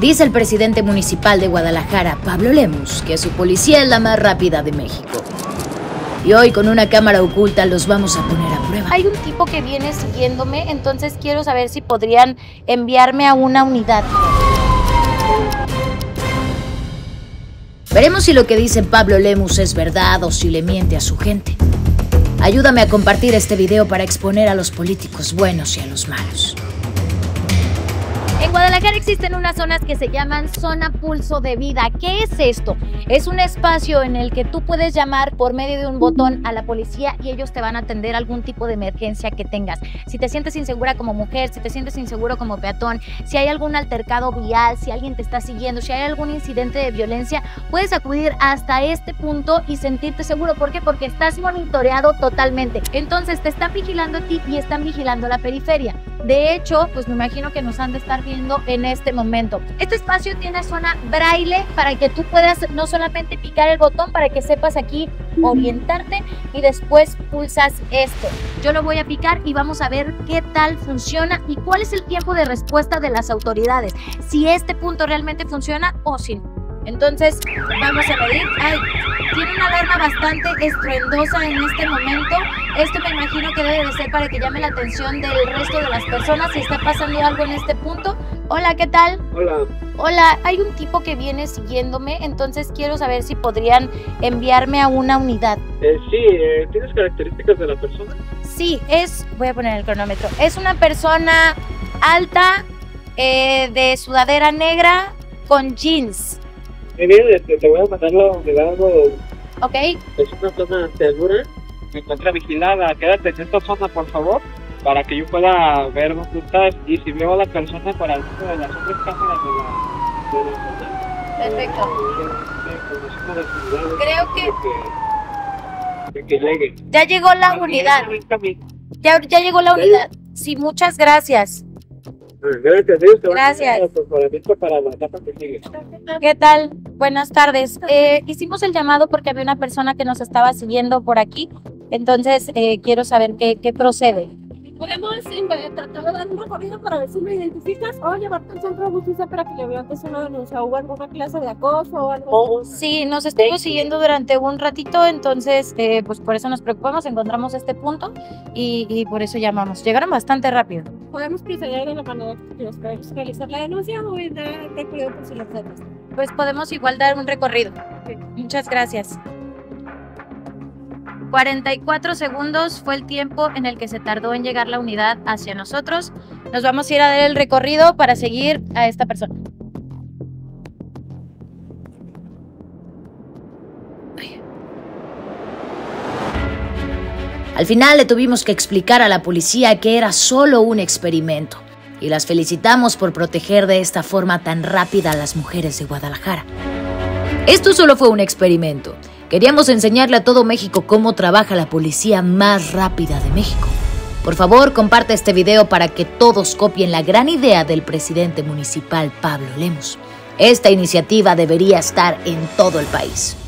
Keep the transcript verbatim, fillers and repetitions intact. Dice el presidente municipal de Guadalajara, Pablo Lemus, que su policía es la más rápida de México. Y hoy con una cámara oculta los vamos a poner a prueba. Hay un tipo que viene siguiéndome, entonces quiero saber si podrían enviarme a una unidad. Veremos si lo que dice Pablo Lemus es verdad o si le miente a su gente. Ayúdame a compartir este video para exponer a los políticos buenos y a los malos. En Guadalajara existen unas zonas que se llaman Zona Pulso de Vida. ¿Qué es esto? Es un espacio en el que tú puedes llamar por medio de un botón a la policía y ellos te van a atender algún tipo de emergencia que tengas. Si te sientes insegura como mujer, si te sientes inseguro como peatón, si hay algún altercado vial, si alguien te está siguiendo, si hay algún incidente de violencia, puedes acudir hasta este punto y sentirte seguro. ¿Por qué? Porque estás monitoreado totalmente. Entonces te están vigilando a ti y están vigilando la periferia. De hecho, pues me imagino que nos han de estar viendo en este momento. Este espacio tiene zona braille para que tú puedas no solamente picar el botón para que sepas aquí orientarte y después pulsas esto. Yo lo voy a picar y vamos a ver qué tal funciona y cuál es el tiempo de respuesta de las autoridades. Si este punto realmente funciona o si no. Entonces, vamos a medir. Ay, tiene una alarma bastante estruendosa en este momento. Esto me imagino que debe de ser para que llame la atención del resto de las personas si está pasando algo en este punto. Hola, ¿qué tal? Hola. Hola, hay un tipo que viene siguiéndome, entonces quiero saber si podrían enviarme a una unidad. Eh, sí, eh, ¿tienes características de la persona? Sí, es, voy a poner el cronómetro, es una persona alta, eh, de sudadera negra, con jeans. Bien, te, te voy a pasar la unidad. Ok. Es una zona segura, me encuentra vigilada, quédate en esta zona por favor, para que yo pueda ver dónde estás y si veo a la persona para el uso de las otras cámaras de la zona. Perfecto. Eh, Creo que... que, que llegue. Ya llegó la Aquí unidad. Ya, ya llegó la unidad. Sí, muchas gracias. Gracias. ¿Qué tal? Buenas tardes. Eh, hicimos el llamado porque había una persona que nos estaba siguiendo por aquí, entonces eh, quiero saber qué, qué procede. Podemos tratar de dar un recorrido para ver si lo identificas o llevarte al centro de justicia para que le levantes una denuncia o alguna clase de acoso o algo. Sí, nos estuvo siguiendo durante un ratito, entonces eh, pues por eso nos preocupamos, encontramos este punto y, y por eso llamamos. Llegaron bastante rápido. Podemos proceder de la mano que nos podemos realizar la denuncia o dar recorrido por si lo hacemos. Pues podemos igual dar un recorrido. Okay. Muchas gracias. cuarenta y cuatro segundos fue el tiempo en el que se tardó en llegar la unidad hacia nosotros. Nos vamos a ir a dar el recorrido para seguir a esta persona. Al final le tuvimos que explicar a la policía que era solo un experimento y las felicitamos por proteger de esta forma tan rápida a las mujeres de Guadalajara. Esto solo fue un experimento. Queríamos enseñarle a todo México cómo trabaja la policía más rápida de México. Por favor, comparte este video para que todos copien la gran idea del presidente municipal Pablo Lemus. Esta iniciativa debería estar en todo el país.